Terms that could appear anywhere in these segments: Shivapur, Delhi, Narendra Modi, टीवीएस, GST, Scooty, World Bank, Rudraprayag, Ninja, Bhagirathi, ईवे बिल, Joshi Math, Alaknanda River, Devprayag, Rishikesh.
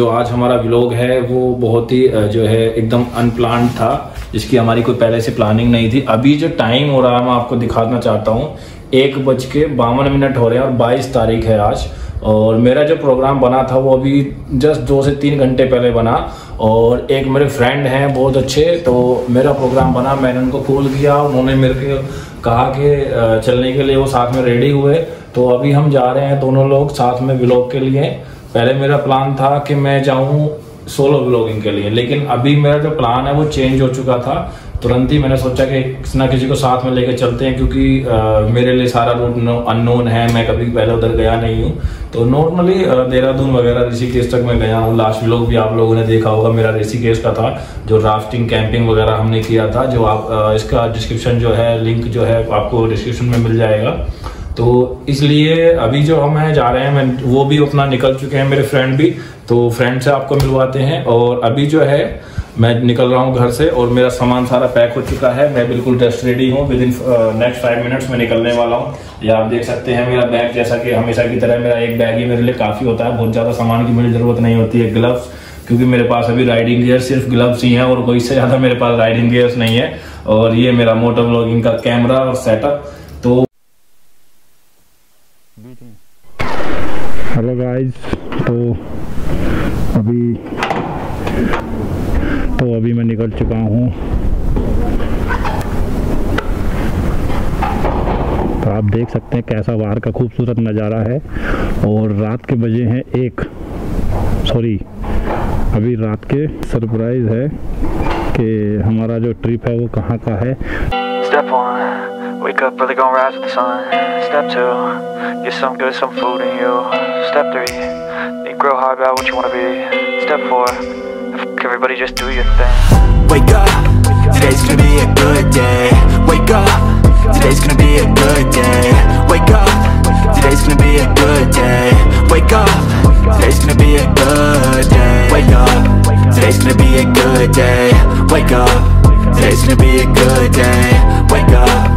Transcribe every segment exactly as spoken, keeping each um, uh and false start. जो आज हमारा व्लॉग है वो बहुत ही जो है एकदम अनप्लान्ड था, जिसकी हमारी कोई पहले से प्लानिंग नहीं थी। अभी जो टाइम हो रहा है मैं आपको दिखाना चाहता हूँ, एक बज के बावन मिनट हो रहे हैं और बाईस तारीख है आज। और मेरा जो प्रोग्राम बना था वो अभी जस्ट दो से तीन घंटे पहले बना, और एक मेरे फ्रेंड हैं बहुत अच्छे, तो मेरा प्रोग्राम बना, मैंने उनको कॉल किया, उन्होंने मेरे को कहा कि चलने के लिए, वो साथ में रेडी हुए, तो अभी हम जा रहे हैं दोनों लोग साथ में व्लॉग के लिए। पहले मेरा प्लान था कि मैं जाऊँ सोलो व्लॉगिंग के लिए, लेकिन अभी मेरा जो प्लान है वो चेंज हो चुका था। तुरंत ही मैंने सोचा कि किसी ना किसी को साथ में लेके चलते हैं, क्योंकि आ, मेरे लिए सारा रूट अननोन है, मैं कभी पहले उधर गया नहीं हूँ। तो नॉर्मली देहरादून वगैरह ऋषिकेश तक मैं गया हूँ। लास्ट व्लॉग भी आप लोगों ने देखा होगा मेरा ऋषिकेश का था, जो राफ्टिंग कैंपिंग वगैरह हमने किया था, जो आप आ, इसका डिस्क्रिप्शन जो है, लिंक जो है आपको डिस्क्रिप्शन में मिल जाएगा। तो इसलिए अभी जो हम हैं जा रहे हैं, मैं वो भी अपना निकल चुके हैं, मेरे फ्रेंड भी, तो फ्रेंड से आपको मिलवाते हैं। और अभी जो है मैं निकल रहा हूँ घर से, और मेरा सामान सारा पैक हो चुका है, मैं बिल्कुल जस्ट रेडी हूँ। Within next five minutes में निकलने वाला हूँ। या आप देख सकते हैं मेरा बैग, जैसा कि हमेशा की तरह मेरा एक बैग ही मेरे लिए काफ़ी होता है, बहुत ज़्यादा सामान की मुझे ज़रूरत नहीं होती है। ग्लव्स, क्योंकि मेरे पास अभी राइडिंग गियर्स सिर्फ ग्लव्स ही हैं, और कोई से ज़्यादा मेरे पास राइडिंग गियर्स नहीं है। और ये मेरा मोटो व्लॉगिंग का कैमरा और सेटअप। तो हेलो गाइस, तो अभी तो अभी मैं निकल चुका हूँ। तो आप देख सकते हैं कैसा बाहर का खूबसूरत नज़ारा है। और रात के बजे हैं एक, सॉरी अभी रात के, सरप्राइज़ है कि हमारा जो ट्रिप है वो कहाँ का है। Step one. Wake up, really gonna rise with the sun. Step two, get some good, some food in you. Step three, think real hard about what you wanna be. Step four, f*** everybody, just do your thing. Wake up, today's gonna be a good day. Wake up, today's gonna be a good day. Wake up, today's gonna be a good day. Wake up, today's gonna be a good day. Wake up, today's gonna be a good day. Wake up, today's gonna be a good day. Wake up.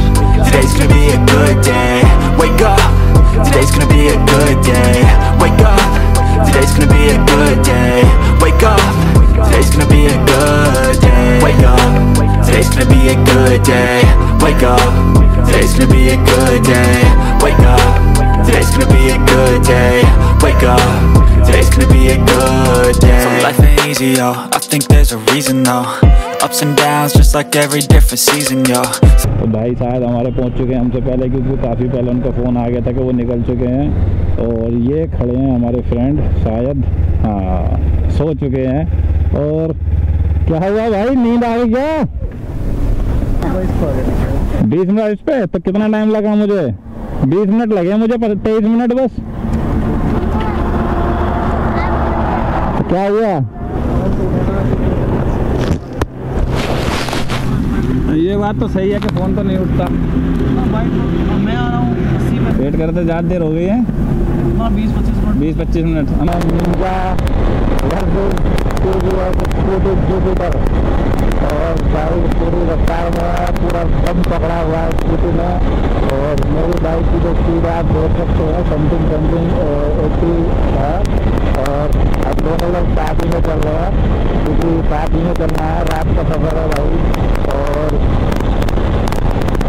Today's gonna be a good day. Wake up. Today's gonna be a good day. Wake up. Today's gonna be a good day. Wake up. Today's gonna be a good day. Wake up. Today's gonna be a good day. Wake up. Today's gonna be a good day. Wake up. Today's gonna be a good day. Wake up. Today's gonna be a good day. So life ain't easy, yo. I think there's a reason though. Ups and downs, just like every different season, yo. तो भाई शायद हमारे पहुंच चुके हैं हमसे पहले, क्योंकि काफ़ी पहले उनका फ़ोन आ गया था कि वो निकल चुके हैं। और ये खड़े हैं हमारे फ्रेंड, शायद हाँ सो चुके हैं। और क्या हुआ भाई, नींद आ गई क्या? बीस मिनट इस पर, तो कितना टाइम लगा मुझे? बीस मिनट लगे मुझे, पर तेईस मिनट बस। तो क्या हुआ? ये बात तो सही है कि फ़ोन तो नहीं उठता। मैं आ रहा हूँ, वेट करते ज़्यादा देर हो गई है। बीस पच्चीस मिनट निंजा पर, और बाइक पूरी रफ्तार में पूरा दम पकड़ा हुआ है स्कूटी में। और मेरी बाइक की जो स्पीड आप देख सकते हैं, समथिंग समथिंग एट्टी है। और अब दोनों लोग साथ ही में चल रहे हैं, क्योंकि साथ ही में चलना है, रात का सफर है भाई। और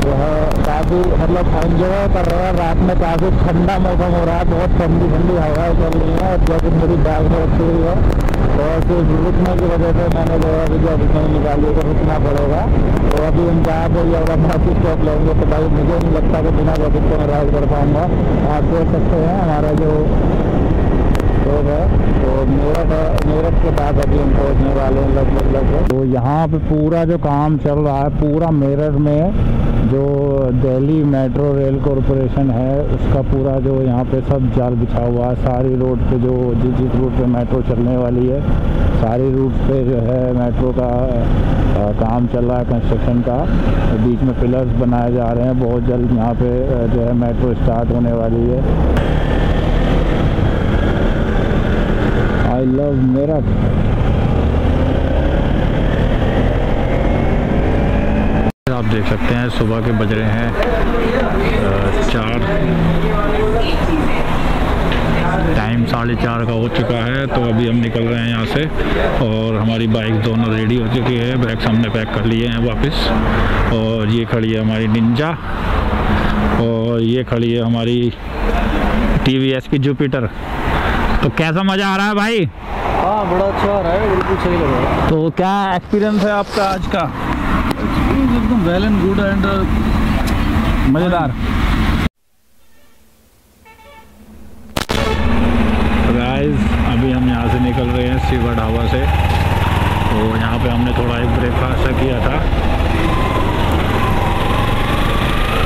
जो है काफ़ी मतलब एंजॉय कर रहे हैं। रात में काफ़ी ठंडा मौसम हो रहा है, बहुत ठंडी ठंडी हवाएं चल रही हैं। और जैसे मेरी बैग में रखी हुई है, तो ऐसे रुकने की वजह से मैंने जो है अभी जब नहीं निकाली तो रुकना पड़ेगा। तो अभी उनका अगर बाकी स्टॉप लेंगे तो भाई मुझे नहीं लगता कि बिना बजट को मैं राइड कर पाऊँगा। आप देख सकते हैं हमारा जो तो मेरठ मेरठ के पास अभी हम पहुँचने वाले हैं लगभग लगभग। तो यहाँ पे पूरा जो काम चल रहा है, पूरा मेरठ में जो दिल्ली मेट्रो रेल कॉरपोरेशन है उसका पूरा जो यहाँ पे सब जाल बिछा हुआ है। सारी रोड पे जो जिस जिस रूट पे मेट्रो चलने वाली है सारी रूट पे जो है मेट्रो का आ, काम चल रहा है कंस्ट्रक्शन का। बीच में पिलर्स बनाए जा रहे हैं, बहुत जल्द यहाँ पे जो है मेट्रो स्टार्ट होने वाली है। I love Meerut. आप देख सकते हैं सुबह के बज रहे हैं चार, टाइम साढ़े चार का हो चुका है। तो अभी हम निकल रहे हैं यहाँ से और हमारी बाइक दोनों रेडी हो चुकी है। बैग हमने पैक कर लिए हैं वापस। और ये खड़ी है हमारी निंजा और ये खड़ी है हमारी टीवीएस की जुपिटर। तो कैसा मज़ा आ रहा है भाई? हाँ, बड़ा अच्छा आ रहा है, बिल्कुल सही लग रहा है। तो क्या एक्सपीरियंस है आपका आज का? एकदम वेल एंड गुड एंड मज़ेदार। गाइस अभी हम यहाँ से निकल रहे हैं शिवा ढाबा से। तो यहाँ पे हमने थोड़ा एक ब्रेकफास्ट किया था,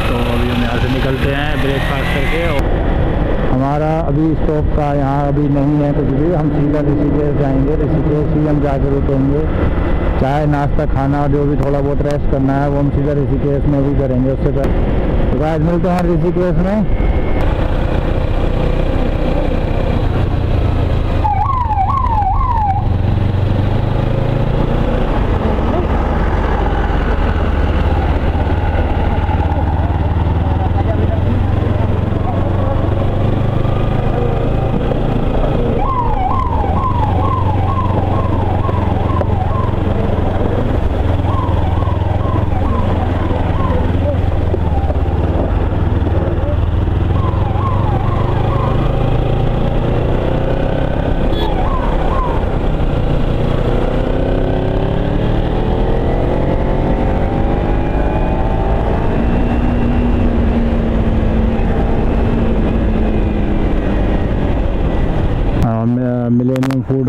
तो अभी हम यहाँ से निकलते हैं ब्रेकफास्ट करके। और हमारा अभी स्टॉप का यहाँ अभी नहीं है कुछ भी, हम सीधा ऋषिकेश जाएंगे। ऋषिकेश ही हम जाके रुकेंगे, चाय नाश्ता खाना जो भी थोड़ा बहुत रेस्ट करना है वो हम सीधा ऋषिकेश में भी करेंगे उससे पहले। तो गाइस मिलते हैं ऋषिकेश में।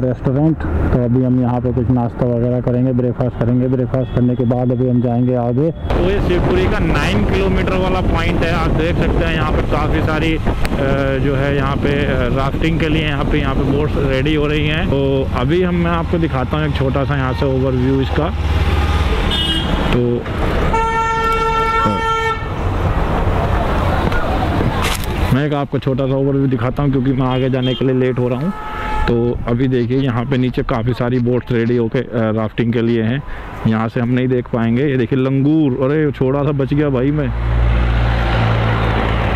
रेस्टोरेंट। तो अभी हम यहाँ पे कुछ नाश्ता वगैरह करेंगे, ब्रेकफास्ट करेंगे। ब्रेकफास्ट करने के बाद अभी हम जाएंगे आगे। तो ये शिवपुरी का नाइन किलोमीटर वाला पॉइंट है। आप देख सकते हैं यहाँ पे काफ़ी सारी जो है यहाँ पे राफ्टिंग के लिए यहाँ पे यहाँ पे बोट्स रेडी हो रही हैं। तो अभी हम मैं आपको दिखाता हूँ एक छोटा सा यहाँ से ओवरव्यू इसका। तो मैं एक आपको छोटा सा ओवरव्यू दिखाता हूँ क्योंकि मैं आगे जाने के लिए लेट हो रहा हूँ। तो अभी देखिए यहाँ पे नीचे काफ़ी सारी बोट्स रेडी होके राफ्टिंग के लिए हैं। यहाँ से हम नहीं देख पाएंगे। ये देखिए लंगूर, अरे छोड़ा सा बच गया भाई। मैं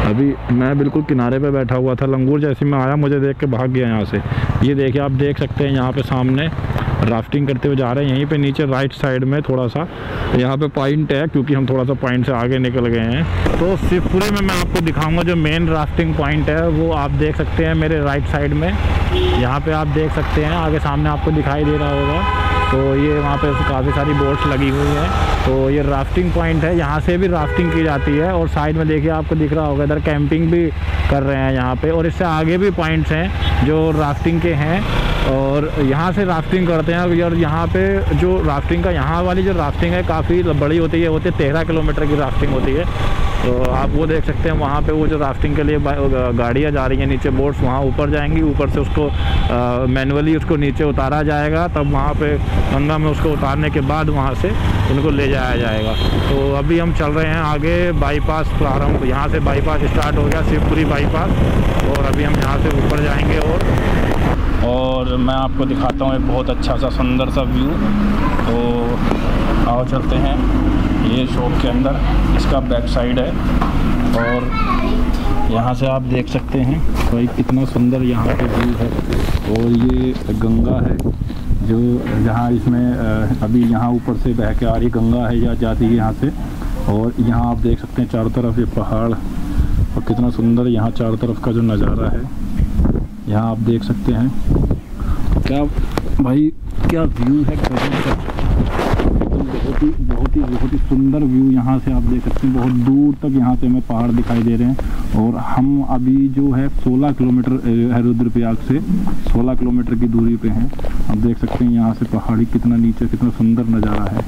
अभी मैं बिल्कुल किनारे पे बैठा हुआ था, लंगूर जैसे मैं आया मुझे देख के भाग गया यहाँ से। ये देखिए आप देख सकते हैं यहाँ पे सामने राफ्टिंग करते हुए जा रहे हैं। यहीं पे नीचे राइट साइड में थोड़ा सा यहाँ पे पॉइंट है क्योंकि हम थोड़ा सा पॉइंट से आगे निकल गए हैं। तो शिवपुरी में मैं आपको दिखाऊंगा जो मेन राफ्टिंग पॉइंट है वो आप देख सकते हैं मेरे राइट साइड में। यहाँ पे आप देख सकते हैं आगे सामने आपको दिखाई दे रहा होगा। तो ये वहाँ पे काफ़ी सारी बोट्स लगी हुई हैं। तो ये राफ्टिंग पॉइंट है, यहाँ से भी राफ्टिंग की जाती है। और साइड में देखिए आपको दिख रहा होगा इधर कैंपिंग भी कर रहे हैं यहाँ पे। और इससे आगे भी पॉइंट्स हैं जो राफ्टिंग के हैं और यहाँ से राफ्टिंग करते हैं। और यहाँ पे जो राफ्टिंग का यहाँ वाली जो राफ्टिंग है काफ़ी बड़ी होती है, होती है तेरह किलोमीटर की राफ्टिंग होती है। तो आप वो देख सकते हैं वहाँ पे वो जो राफ्टिंग के लिए गाड़ियाँ जा रही हैं नीचे, बोट्स वहाँ ऊपर जाएंगी। ऊपर से उसको मैनुअली उसको नीचे उतारा जाएगा, तब वहाँ पे गंगा में उसको उतारने के बाद वहाँ से उनको ले जाया जाएगा। तो अभी हम चल रहे हैं आगे। बाईपास प्रारंभ, यहाँ से बाईपास स्टार्ट हो गया शिवपुरी बाईपास। और अभी हम यहाँ से ऊपर जाएँगे और और मैं आपको दिखाता हूँ एक बहुत अच्छा सा सुंदर सा व्यू। तो आओ चलते हैं। ये शॉप के अंदर इसका बैक साइड है और यहाँ से आप देख सकते हैं भाई कितना सुंदर यहाँ पे व्यू है। और ये गंगा है जो जहाँ इसमें अभी यहाँ ऊपर से बह के आ रही गंगा है या जाती है यहाँ से। और यहाँ आप देख सकते हैं चारों तरफ ये पहाड़ और कितना सुंदर यहाँ चारों तरफ का जो नज़ारा है यहाँ आप देख सकते हैं। क्या भाई क्या व्यू है, बहुत ही बहुत ही बहुत ही सुंदर व्यू। यहाँ से आप देख सकते हैं बहुत दूर तक यहाँ से हमें पहाड़ दिखाई दे रहे हैं। और हम अभी जो है सोलह किलोमीटर है रुद्रप्रयाग से, सोलह किलोमीटर की दूरी पे हैं। आप देख सकते हैं यहाँ से पहाड़ी कितना नीचे, कितना सुंदर नज़ारा है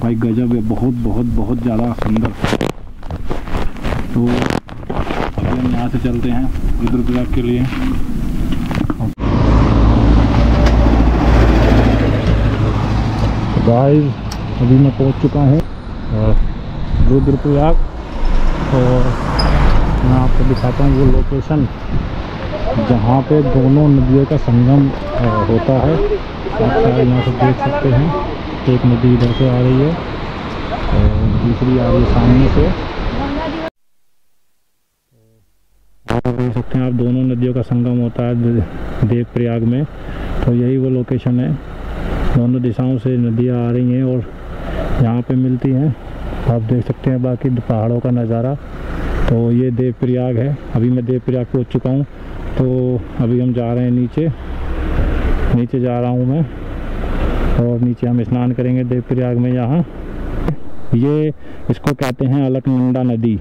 भाई, गजब है। बहुत बहुत बहुत ज़्यादा सुंदर। तो अभी हम यहाँ से चलते हैं रुद्रप्रयाग के लिए। गाइस अभी मैं पहुँच चुका हूँ रुद्रप्रयाग और मैं आपको दिखाता हूँ वो लोकेशन जहाँ पे दोनों नदियों का संगम होता है। आप यहाँ से देख सकते हैं, एक नदी इधर से आ रही है और दूसरी आ रही है सामने से। देख सकते हैं आप, दोनों नदियों का संगम होता है देवप्रयाग में। तो यही वो लोकेशन है, दोनों दिशाओं से नदियाँ आ रही हैं और यहाँ पे मिलती हैं। आप देख सकते हैं बाकी पहाड़ों का नज़ारा। तो ये देवप्रयाग है, अभी मैं देवप्रयाग पहुँच चुका हूँ। तो अभी हम जा रहे हैं नीचे, नीचे जा रहा हूँ मैं और नीचे हम स्नान करेंगे देवप्रयाग में। यहाँ ये इसको कहते हैं अलकनंदा नदी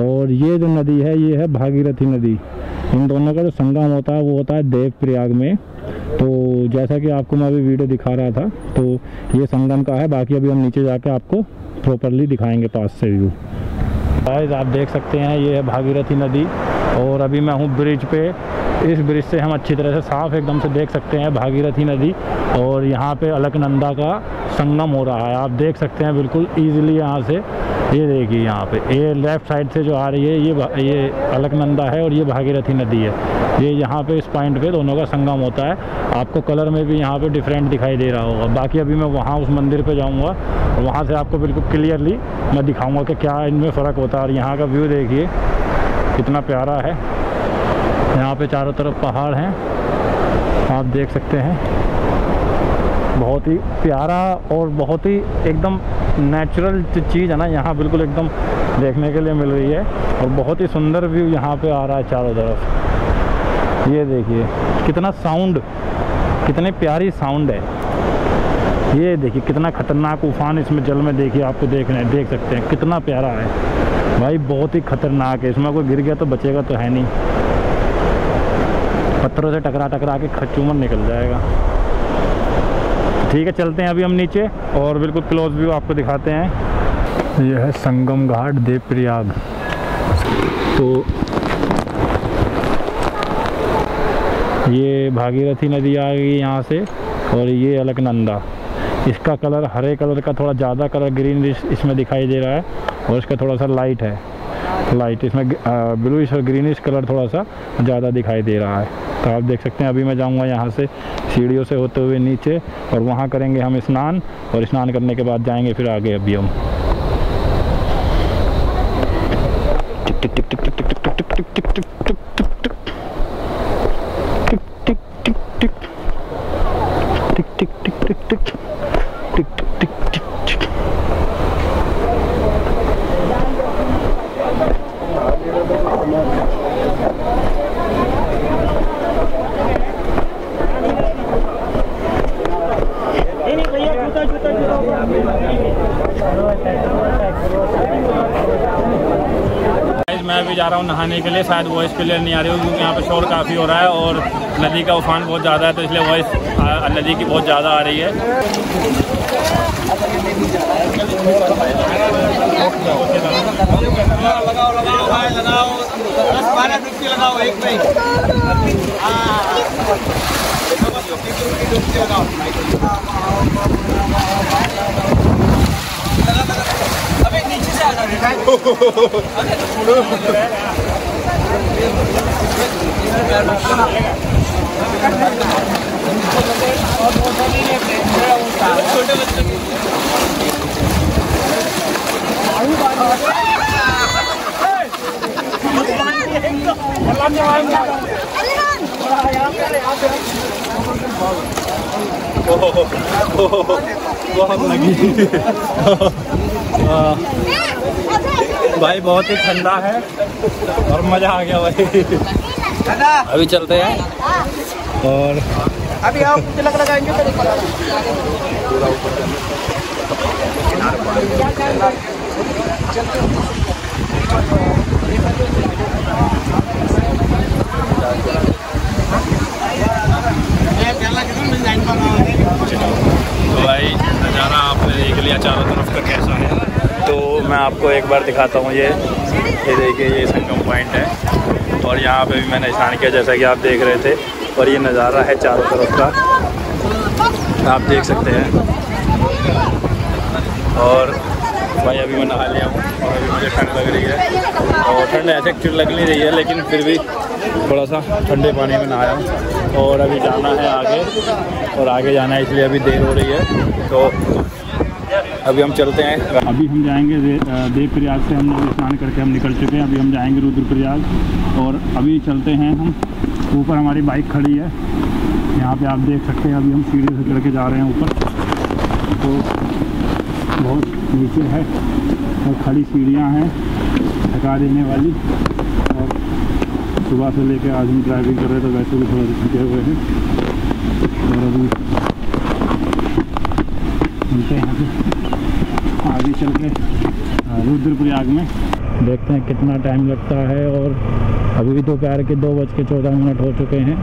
और ये जो नदी है ये है भागीरथी नदी। इन दोनों का जो संगम होता है वो होता है देवप्रयाग में। तो जैसा कि आपको मैं अभी वीडियो दिखा रहा था तो ये संगम का है, बाकी अभी हम नीचे जाके आपको प्रॉपरली दिखाएंगे पास से व्यू। गाइस आप देख सकते हैं ये है भागीरथी नदी और अभी मैं हूँ ब्रिज पे। इस ब्रिज से हम अच्छी तरह से साफ एकदम से देख सकते हैं भागीरथी नदी और यहाँ पे अलकनंदा का संगम हो रहा है। आप देख सकते हैं बिल्कुल ईजिली यहाँ से, ये देखिए यहाँ पे ये लेफ़्ट साइड से जो आ रही है ये ये अलकनंदा है और ये भागीरथी नदी है। ये यहाँ पे इस पॉइंट पे दोनों का संगम होता है। आपको कलर में भी यहाँ पे डिफरेंट दिखाई दे रहा होगा। बाकी अभी मैं वहाँ उस मंदिर पे जाऊँगा और वहाँ से आपको बिल्कुल क्लियरली मैं दिखाऊँगा कि क्या इनमें फ़र्क होता है। और यहाँ का व्यू देखिए कितना प्यारा है। यहाँ पर चारों तरफ पहाड़ हैं, आप देख सकते हैं, बहुत ही प्यारा और बहुत ही एकदम नेचुरल चीज़ है ना, यहाँ बिल्कुल एकदम देखने के लिए मिल रही है और बहुत ही सुंदर व्यू यहाँ पे आ रहा है चारों तरफ। ये देखिए कितना साउंड, कितनी प्यारी साउंड है। ये देखिए कितना खतरनाक उफान इसमें जल में देखिए, आपको देख रहे हैं, देख सकते हैं कितना प्यारा है भाई, बहुत ही खतरनाक है। इसमें कोई गिर गया तो बचेगा तो है नहीं, पत्थरों से टकरा टकरा के खचूमर निकल जाएगा। ठीक है, चलते हैं अभी हम नीचे और बिल्कुल क्लोज व्यू आपको दिखाते हैं। यह है संगम घाट देवप्रयाग। तो ये भागीरथी नदी आ गई यहाँ से और ये अलकनंदा। इसका कलर हरे कलर का थोड़ा ज़्यादा कलर ग्रीन इसमें दिखाई दे रहा है और इसका थोड़ा सा लाइट है, लाइट इसमें ब्लूइश और ग्रीनिश कलर थोड़ा सा ज़्यादा दिखाई दे रहा है। तो आप देख सकते हैं अभी मैं जाऊंगा यहाँ से सीढ़ियों से होते हुए नीचे और वहाँ करेंगे हम स्नान और स्नान करने के बाद जाएंगे फिर आगे। अभी हम जा रहा हूँ नहाने के लिए। शायद वॉइस क्लियर नहीं आ रही होगी क्योंकि यहाँ पे शोर काफ़ी हो रहा है और नदी का उफान बहुत ज़्यादा है, तो इसलिए वॉइस नदी की बहुत ज़्यादा आ रही है। बहुत लगी भाई, बहुत ही ठंडा है और मज़ा आ गया भाई। अभी चलते हैं और अभी आप तिलक लगाएंगे तो भाई नज़ारा आपने देख लिया चारों तरफ का कैसा है। तो मैं आपको एक बार दिखाता हूँ, ये ये देखिए ये संगम पॉइंट है और यहाँ पे भी मैंने स्नान किया जैसा कि आप देख रहे थे। और ये नज़ारा है चारों तरफ का, आप देख सकते हैं। और भाई अभी मैं नहा लिया हूँ और अभी मुझे ठंड लग रही है और ठंड ऐसे क्यों लग नहीं रही है लेकिन फिर भी थोड़ा सा ठंडे पानी में नहाया हूँ। और अभी जाना है आगे और आगे जाना है इसलिए अभी देर हो रही है तो अभी हम चलते हैं। अभी हम जाएंगे देवप्रयाग से, हम लोग स्नान करके हम निकल चुके हैं। अभी हम जाएंगे रुद्रप्रयाग और अभी चलते हैं हम ऊपर। हमारी बाइक खड़ी है यहाँ पे, आप देख सकते हैं। अभी हम सीढ़ी से चढ़ के जा रहे हैं ऊपर, तो बहुत नीचे है और खड़ी सीढ़ियाँ हैं थका देने वाली। और सुबह से लेकर आज हम ड्राइविंग कर रहे थे तो वैसे भी थोड़ा थके हुए हैं। और अभी मिलते हैं यहाँ आगे चल के रुद्रप्रयाग में, देखते हैं कितना टाइम लगता है। और अभी भी दोपहर के दो बज के चौदह मिनट हो चुके हैं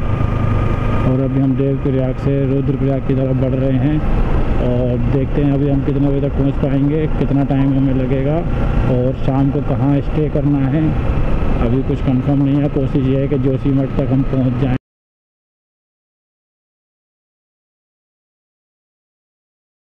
और अभी हम देवप्रयाग से रुद्रप्रयाग की तरफ बढ़ रहे हैं। और देखते हैं अभी हम कितने बजे तक पहुँच पाएंगे, कितना टाइम हमें लगेगा और शाम को कहाँ स्टे करना है। अभी कुछ कंफर्म नहीं है, कोशिश ये है कि जोशी मठ तक हम पहुँच जाएँ।